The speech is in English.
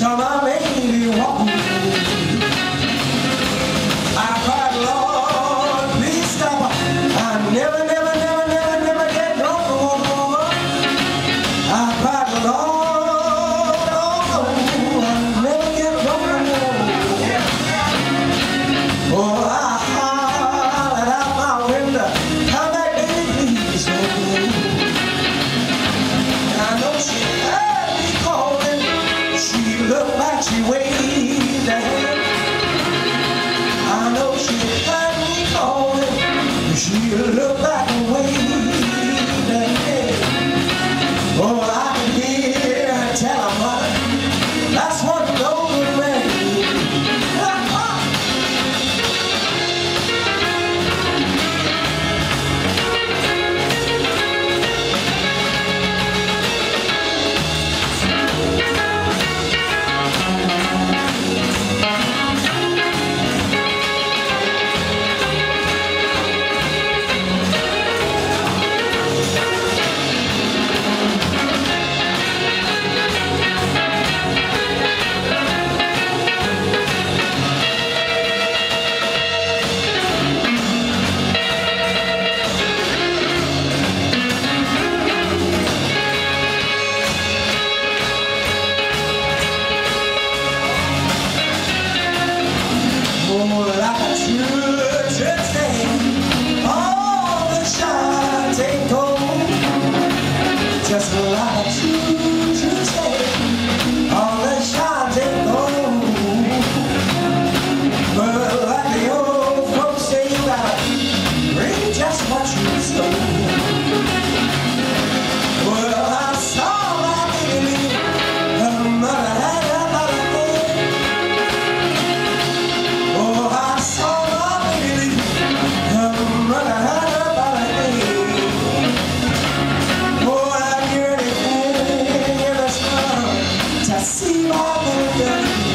summer made me walk. I cried, Lord, please stop. I never, never, never, never, never get drunk no more. I cried, Lord, oh, I never get drunk no more. Oh, I hollered out my window, come back, baby, please. And I know she heard me calling. She looked like she waited. She looked like a waiting. Oh, I can hear her tell her mother, that's what no good man see my baby.